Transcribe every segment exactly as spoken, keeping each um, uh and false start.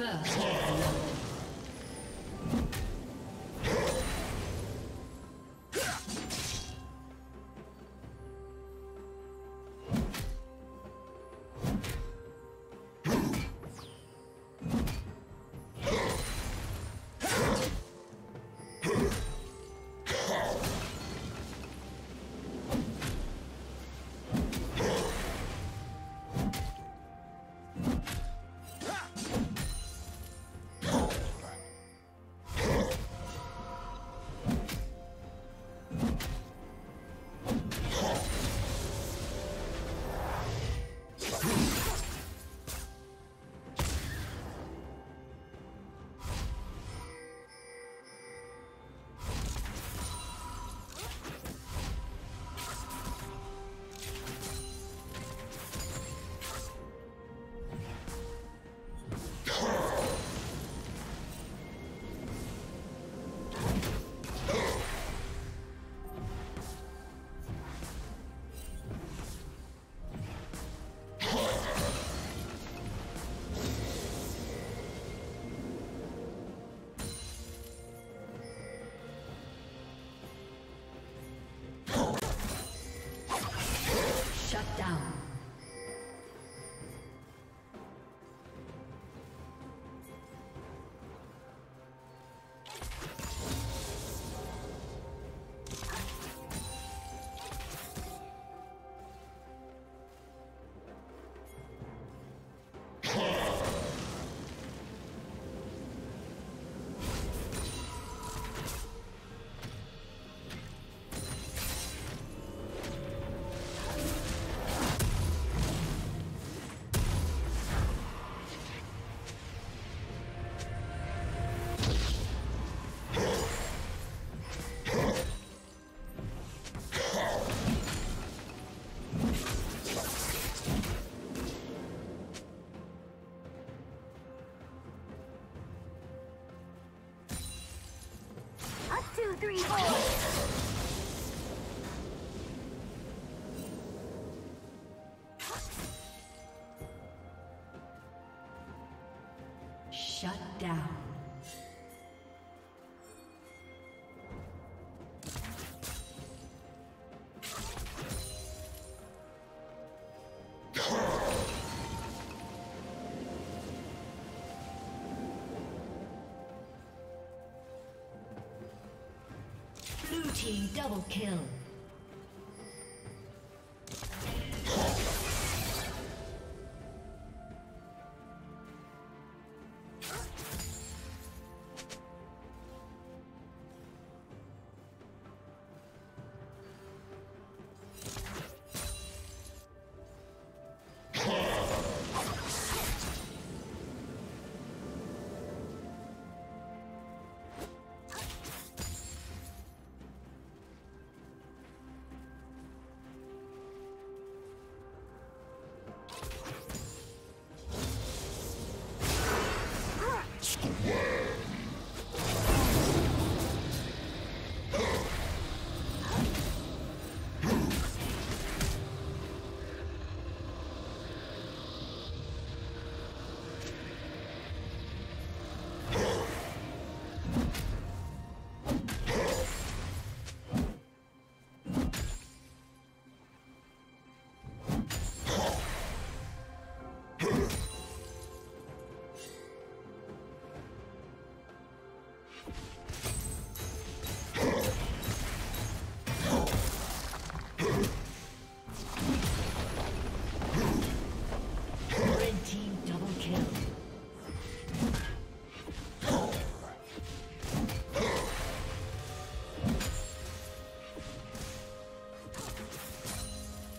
First love. Two, three, four. Shut down. Team double kill.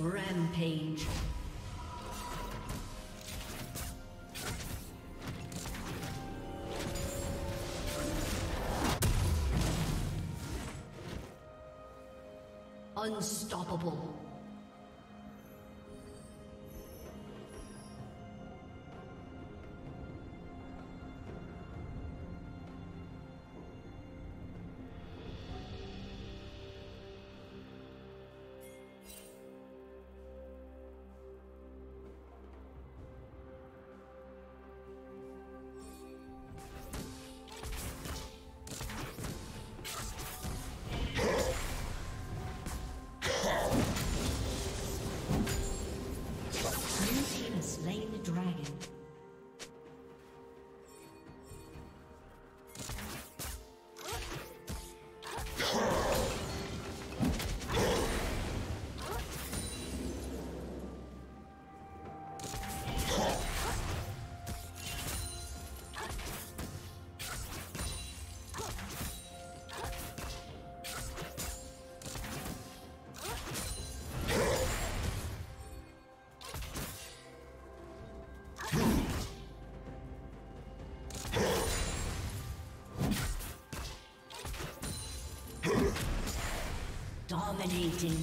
Rampage. Unstoppable. dragon. Dominating.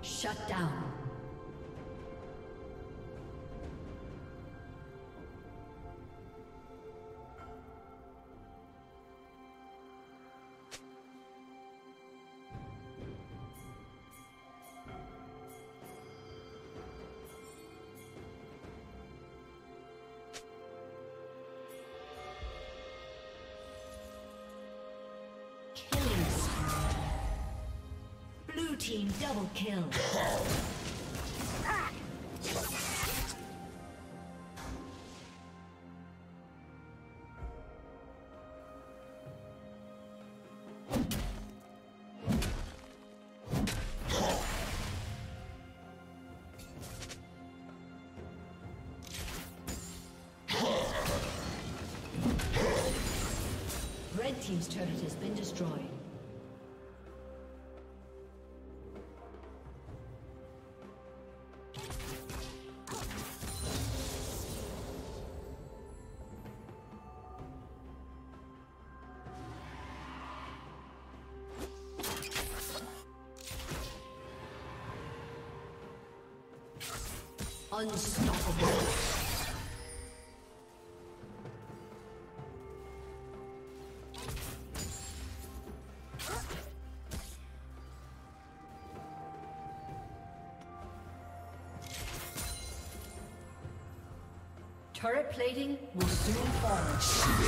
Shut down. Team double kill. Red team's turret has been destroyed. Unstoppable. Turret plating will soon fall.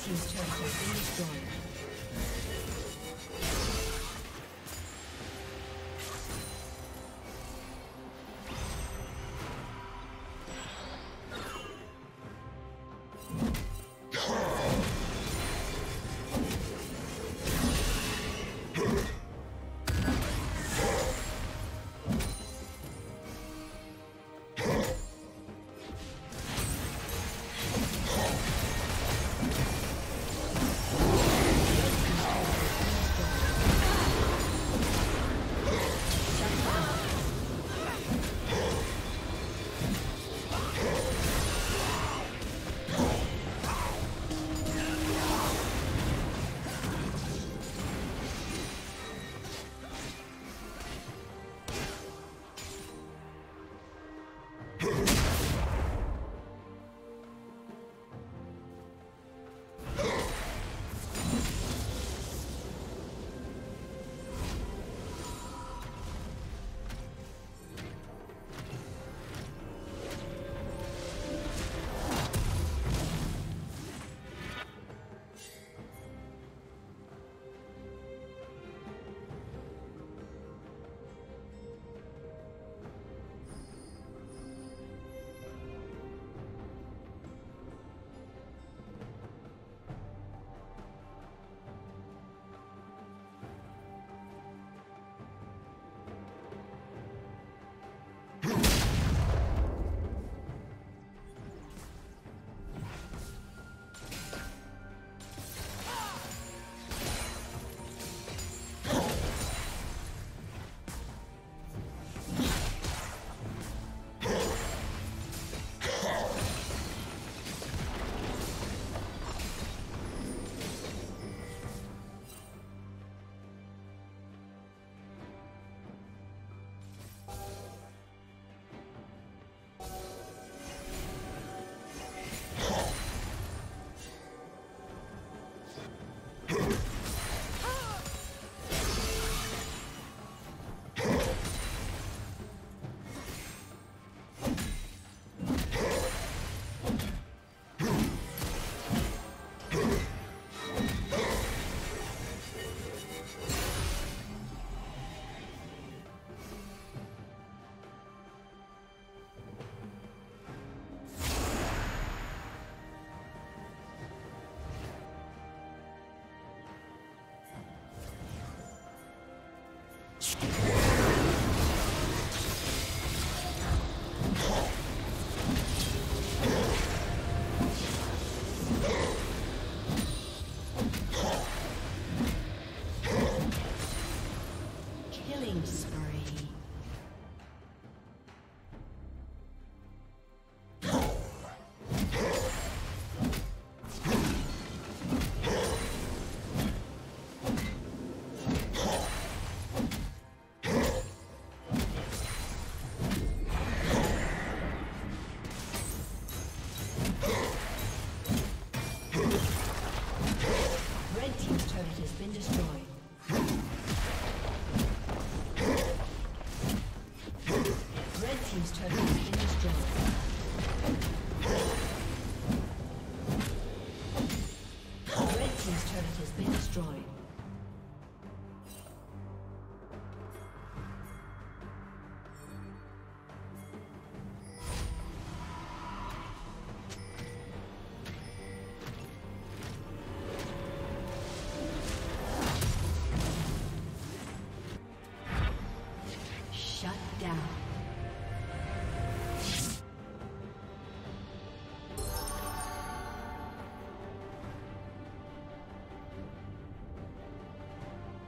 Team's turret has been destroyed.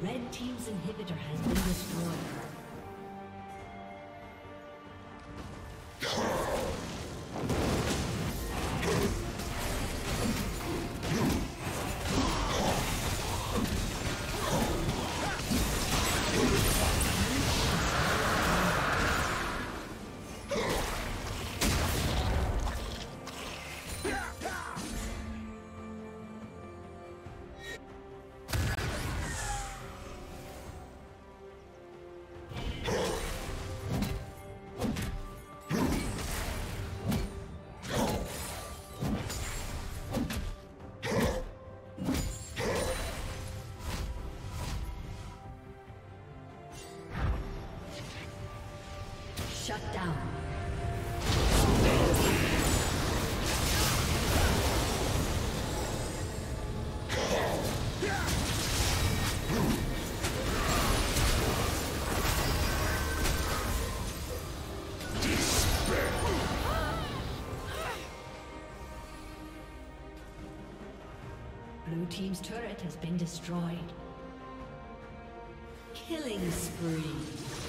Red team's inhibitor has been destroyed. Shut down. Blue team's turret has been destroyed. Killing spree.